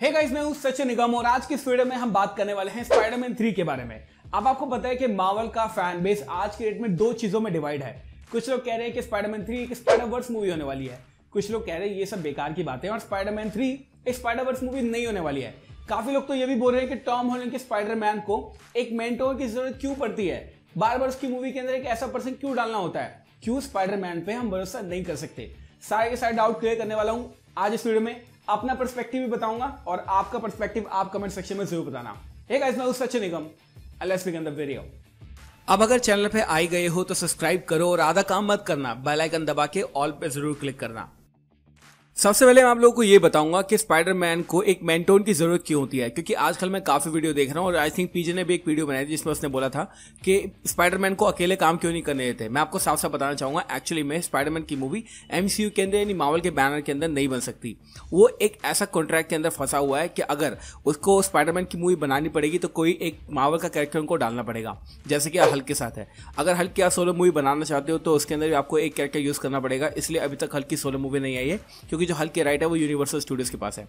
हे guys, मैं हूं सचिन निगम और आज की इस वीडियो में हम बात करने वाले हैं स्पाइडरमैन 3 के बारे में। अब आपको पता है कि मार्वल का फैन बेस आज की डेट में दो चीजों में डिवाइड है। कुछ लोग कह रहे हैं कि स्पाइडरमैन 3 एक स्पाइडरवर्स मूवी होने वाली है, कुछ लोग कह रहे हैं ये सब बेकार की बातें और स्पाइडरमैन 3 एक स्पाइडरवर्स मूवी नहीं होने वाली है। काफी लोग तो ये भी बोल रहे हैं कि टॉम हॉलैंड के स्पाइडरमैन को एक मेंटोर की जरूरत क्यों पड़ती है, बार बार उसकी मूवी के अंदर एक ऐसा पर्सन क्यों डालना होता है, क्यों स्पाइडरमैन पे हम भरोसा नहीं कर सकते। सारे के सारे डाउट क्लियर करने वाला हूँ आज इस वीडियो में। अपना पर्सपेक्टिव भी बताऊंगा और आपका पर्सपेक्टिव आप कमेंट सेक्शन में जरूर बताना। हे गाइस, मैं हूं Sachin Nigam, let's begin the video. अब अगर चैनल पे आई गए हो तो सब्सक्राइब करो और आधा काम मत करना, बेल आइकन दबा के ऑल पे जरूर क्लिक करना। सबसे पहले मैं आप लोगों को ये बताऊंगा कि स्पाइडरमैन को एक मेंटोर की जरूरत क्यों होती है, क्योंकि आजकल मैं काफी वीडियो देख रहा हूं और आई थिंक पीजे ने भी एक वीडियो बनाई जिसमें उसने बोला था कि स्पाइडरमैन को अकेले काम क्यों नहीं करने देते। मैं आपको साफ साफ बताना चाहूंगा, एक्चुअली में स्पाइडरमैन की मूवी MCU के अंदर यानी मार्वल के बैनर के अंदर नहीं बन सकती। वो एक ऐसा कॉन्ट्रैक्ट के अंदर फंसा हुआ है कि अगर उसको स्पाइडरमैन की मूवी बनानी पड़ेगी तो कोई एक मार्वल का कैरेक्टर उनको डालना पड़ेगा, जैसे कि हल्क के साथ है। अगर हल्क की आप सोलो मूवी बनाना चाहते हो तो उसके अंदर आपको एक कैरेक्टर यूज करना पड़ेगा, इसलिए अभी तक हल्क की सोलो मूवी नहीं आई है क्योंकि जो हल्क के राइट है वो यूनिवर्सल स्टूडियोज के पास है।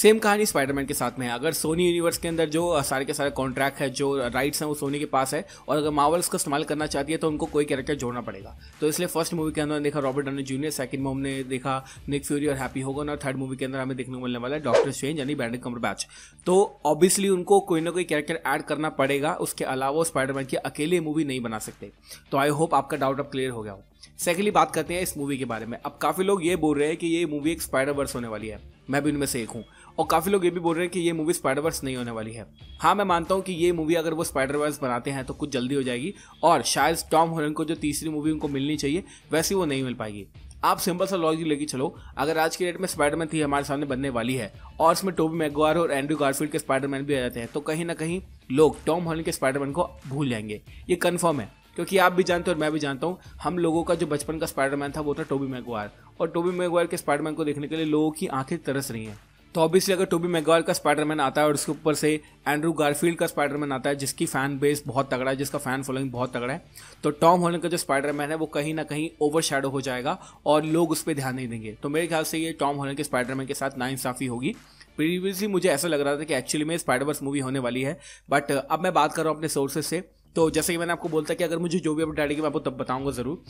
सेम कहानी स्पाइडरमैन के साथ में है। अगर सोनी यूनिवर्स के अंदर जो सारे के सारे कॉन्ट्रैक्ट है, जो राइट्स हैं वो सोनी के पास है और अगर मार्वल उसको इस्तेमाल करना चाहती है तो उनको कोई कैरेक्टर जोड़ना पड़ेगा। तो इसलिए फर्स्ट मूवी के अंदर हमने देखा रॉबर्ट डाउनी जूनियर, सेकंड में हमने देखा निक फ्यूरी और हैप्पी होगन और थर्ड मूवी के अंदर हमें देखने को मिलने वाला है डॉक्टर स्ट्रेंज यानी बेनेडिक्ट कम्बरबैच। तो ऑब्वियसली उनको कोई ना कोई कैरेक्टर ऐड करना पड़ेगा, उसके अलावा स्पाइडरमैन की अकेले मूवी नहीं बना सकते। तो आई होप आपका डाउट अब क्लियर हो गया हो। सेकेंडली बात करते हैं इस मूवी के बारे में। अब काफ़ी लोग ये बोल रहे हैं कि ये मूवी एक स्पाइडरवर्स होने वाली है, मैं भी उनमें से एक हूँ, और काफ़ी लोग ये भी बोल रहे हैं कि ये मूवी स्पाइडरवर्स नहीं होने वाली है। हाँ, मैं मानता हूँ कि ये मूवी अगर वो स्पाइडरवर्स बनाते हैं तो कुछ जल्दी हो जाएगी और शायद टॉम हॉलैंड को जो तीसरी मूवी उनको मिलनी चाहिए वैसी वो नहीं मिल पाएगी। आप सिंपल सा लॉजिक लेके चलो, अगर आज की डेट में स्पाइडरमैन 3 हमारे सामने बनने वाली है और इसमें टोबी मैगवायर और एंड्रू गारफील्ड के स्पाइडरमैन भी आ जाते हैं तो कहीं ना कहीं लोग टॉम हॉलैंड के स्पाइडरमैन को भूल जाएंगे, ये कन्फर्म है। क्योंकि आप भी जानते हो और मैं भी जानता हूँ, हम लोगों का जो बचपन का स्पाइडरमैन था वो था टोबी मैगवायर और टोबी मैगवायर के स्पाइडरमैन को देखने के लिए लोगों की आंखें तरस रही हैं। तो ऑब्वियसली अगर टोबी मैगवायर का स्पाइडरमैन आता है और उसके ऊपर से एंड्रू गारफील्ड का स्पाइडरमैन आता है जिसकी फैन बेस बहुत तगड़ा है, जिसका फैन फॉलोइंग बहुत तगड़ा है, तो टॉम हॉलैंड का जो स्पाइडरमैन है वो कहीं ना कहीं ओवरशैडो हो जाएगा और लोग उस पर ध्यान नहीं देंगे। तो मेरे ख्याल से ये टॉम हॉलैंड के स्पाइडरमैन के साथ नाइंसाफी होगी। प्रीवियसली मुझे ऐसा लग रहा था कि एक्चुअली में स्पाइडरवर्स मूवी होने वाली है, बट अब मैं बात कर रहा हूँ अपने सोर्सेज से। तो जैसे कि मैंने आपको बोलता कि अगर मुझे जो भी अपडेट आएगी मैं आपको तब बताऊंगा ज़रूर।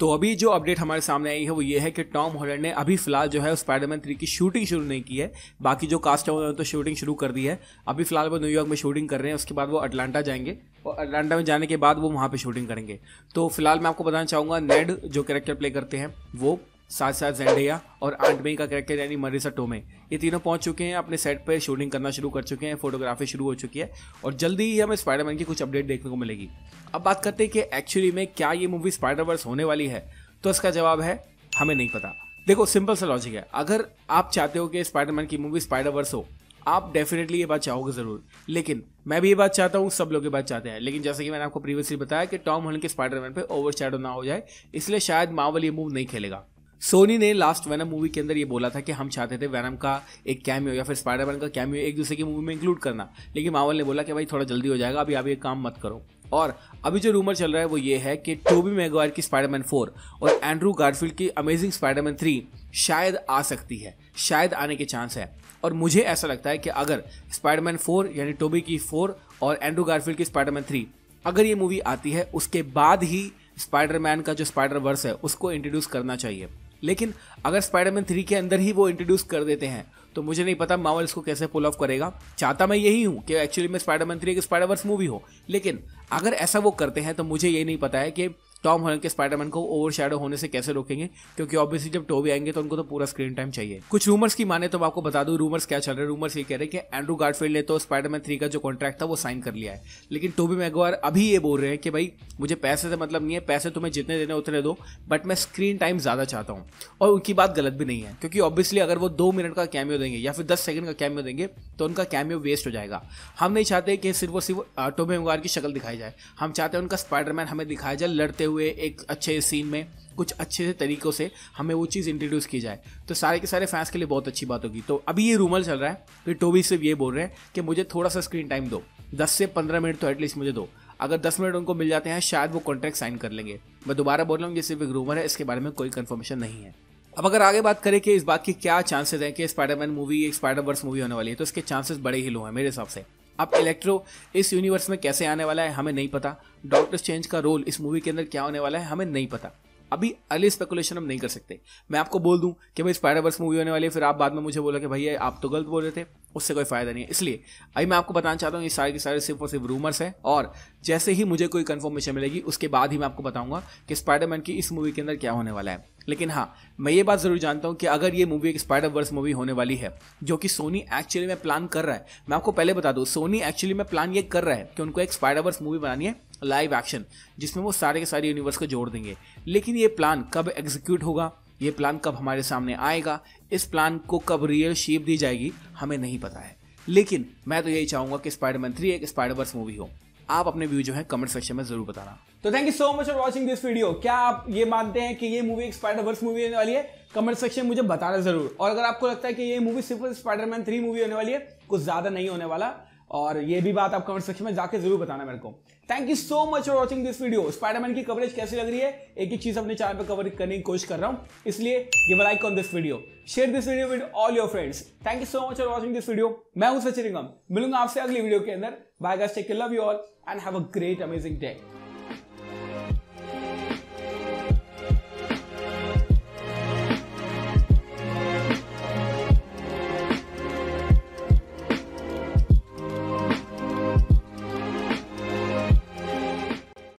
तो अभी जो अपडेट हमारे सामने आई है वो ये है कि टॉम हॉलैंड ने अभी फिलहाल जो है स्पाइडरमैन 3 की शूटिंग शुरू नहीं की है। बाकी जो कास्ट है उन्होंने तो शूटिंग शुरू कर दी है। अभी फिलहाल वो न्यूयॉर्क में शूटिंग कर रहे हैं, उसके बाद वो अटलांटा जाएंगे और अटलांटा में जाने के बाद वो वहाँ पर शूटिंग करेंगे। तो फिलहाल मैं आपको बताना चाहूँगा नेड जो कैरेक्टर प्ले करते हैं वो, साथ साथ जेंडेया और आंट मे का कैरेक्टर यानी मरीसा टोमे, ये तीनों पहुंच चुके हैं अपने सेट पर, शूटिंग करना शुरू कर चुके हैं, फोटोग्राफी शुरू हो चुकी है और जल्दी ही हमें स्पाइडरमैन की कुछ अपडेट देखने को मिलेगी। अब बात करते हैं कि एक्चुअली में क्या ये मूवी स्पाइडरवर्स होने वाली है, तो इसका जवाब है हमें नहीं पता। देखो सिंपल सा लॉजिक है, अगर आप चाहते हो कि स्पाइडरमैन की मूवी स्पाइडरवर्स हो आप डेफिनेटली ये बात चाहोगे ज़रूर, लेकिन मैं भी ये बात चाहता हूँ, सब लोग ये बात चाहते हैं, लेकिन जैसे कि मैंने आपको प्रीवियसली बताया कि टॉम हॉलैंड के स्पाइडरमैन पर ओवरशैडो ना हो जाए, इसलिए शायद मार्वल ये मूव नहीं खेलेगा। सोनी ने लास्ट वेनम मूवी के अंदर ये बोला था कि हम चाहते थे वेनम का एक कैमियो या फिर स्पाइडरमैन का कैमियो एक दूसरे की मूवी में इंक्लूड करना, लेकिन मार्वल ने बोला कि भाई थोड़ा जल्दी हो जाएगा, अभी आप ये काम मत करो। और अभी जो रूमर चल रहा है वो ये है कि टोबी मैगवायर की स्पाइडरमैन 4 और एंड्रू गारफील्ड की अमेजिंग स्पाइडरमैन 3 शायद आ सकती है, शायद आने के चांस है। और मुझे ऐसा लगता है कि अगर स्पाइडरमैन 4 यानी टोबी की 4 और एंड्रू गारफील्ड की स्पाइडरमैन 3 अगर ये मूवी आती है उसके बाद ही स्पाइडरमैन का जो स्पाइडरवर्स है उसको इंट्रोड्यूस करना चाहिए। लेकिन अगर स्पाइडरमैन 3 के अंदर ही वो इंट्रोड्यूस कर देते हैं तो मुझे नहीं पता मार्वल इसको कैसे पुल ऑफ करेगा। चाहता मैं यही हूँ कि एक्चुअली में स्पाइडरमैन 3 एक स्पाइडरवर्स मूवी हो, लेकिन अगर ऐसा वो करते हैं तो मुझे ये नहीं पता है कि टॉम हॉलैंड के स्पाइडरमैन को ओवरशैडो होने से कैसे रोकेंगे, क्योंकि ऑब्वियसली जब टोबी आएंगे तो उनको तो पूरा स्क्रीन टाइम चाहिए। कुछ रूमर्स की माने तो मैं आपको बता दूं रूमर्स क्या चल रहे हैं। रूमर्स ये कह रहे हैं कि एंड्रू गारफील्ड ने तो स्पाइडरमैन 3 का जो कॉन्ट्रैक्ट था वो साइन कर लिया है, लेकिन टोबी मैगवायर अभी ये बोल रहे हैं कि भाई मुझे पैसे से मतलब नहीं है, पैसे तुम्हें जितने देने उतने दो, बट मैं स्क्रीन टाइम ज़्यादा चाहता हूँ। और उनकी बात गलत भी नहीं है, क्योंकि ऑब्वियसली अगर वो 2 मिनट का कैमियो देंगे या फिर 10 सेकंड का कैमियो देंगे तो उनका कैमियो वेस्ट हो जाएगा। हम नहीं चाहते कि सिर्फ और सिर्फ टोबी मैगवायर की शक्ल दिखाई जाए, हम चाहते हैं उनका स्पाइडरमैन हमें दिखाया जाए लड़ते हुए एक अच्छे सीन में, कुछ अच्छे से तरीक़ों से हमें वो चीज़ इंट्रोड्यूस की जाए, तो सारे के सारे फैंस के लिए बहुत अच्छी बात होगी। तो अभी ये रूमर चल रहा है कि टोबी सिर्फ ये बोल रहे हैं कि मुझे थोड़ा सा स्क्रीन टाइम दो, 10 से 15 मिनट तो एटलीस्ट मुझे दो। अगर 10 मिनट उनको मिल जाते हैं शायद वो कॉन्ट्रैक्ट साइन कर लेंगे। मैं दोबारा बोल रहा हूँ ये सिर्फ एक रूमर है, इसके बारे में कोई कन्फर्मेशन नहीं है। अब अगर आगे बात करें कि इस बात की क्या चांसेस हैं कि स्पाइडरमैन मूवी एक स्पाइडरवर्स मूवी होने वाली है, तो इसके चांसेस बड़े ही लो हैं मेरे हिसाब से। अब इलेक्ट्रो इस यूनिवर्स में कैसे आने वाला है हमें नहीं पता, डॉक्टर स्ट्रेंज का रोल इस मूवी के अंदर क्या होने वाला है हमें नहीं पता, अभी अर्ली स्पेकुलेशन हम नहीं कर सकते। मैं आपको बोल दूं कि भाई स्पाइडरवर्स मूवी होने वाली है, फिर आप बाद में मुझे बोला कि भैया आप तो गलत बोल रहे थे, उससे कोई फायदा नहीं है। इसलिए अभी मैं आपको बताना चाहता हूँ ये सारे के सारे सिर्फ और सिर्फ रूमर्स हैं, और जैसे ही मुझे कोई कंफर्मेशन मिलेगी उसके बाद ही मैं आपको बताऊंगा कि स्पाइडरमैन की इस मूवी के अंदर क्या होने वाला है। लेकिन हाँ, मैं ये बात जरूर जानता हूँ कि अगर ये मूवी एक स्पाइडरवर्स मूवी होने वाली है, जो कि सोनी एक्चुअली में प्लान कर रहा है, मैं आपको पहले बता दूँ सोनी एक्चुअली में प्लान ये कर रहा है कि उनको एक स्पाइडरवर्स मूवी बनानी है लाइव एक्शन, जिसमें वो सारे के सारे यूनिवर्स को जोड़ देंगे। लेकिन ये प्लान कब एग्जीक्यूट होगा, ये प्लान कब हमारे सामने आएगा, इस प्लान को कब रियल शेप दी जाएगी हमें नहीं पता है। लेकिन मैं तो यही चाहूँगा कि स्पाइडरमैन 3 एक स्पाइडरवर्स मूवी हो। आप अपने व्यू जो है कमेंट सेक्शन में जरूर बताना। तो thank you so much for watching this video. क्या आप ये मानते हैं कि ये मूवी एक स्पाइडरवर्स मूवी होने वाली है? कमेंट सेक्शन में मुझे बताना जरूर। और अगर आपको लगता है कि ये मूवी सिर्फ स्पाइडरमैन 3 मूवी होने वाली है, कुछ ज्यादा नहीं होने वाला, और ये भी बात आप कमेंट सेक्शन में जाके जरूर बताना मेरे को। Thank you so much for watching this video. Spiderman की कवरेज कैसी लग रही है, एक एक चीज अपने चैनल पर कवर करने की कोशिश कर रहा हूँ, इसलिए give a like on this video, share this video with all your friends. Thank you so much for watching this video. मैं हूं सचिन निगम, मिलूंगा आपसे अगली वीडियो के अंदर। Bye guys, take care, love you all and have a great amazing day.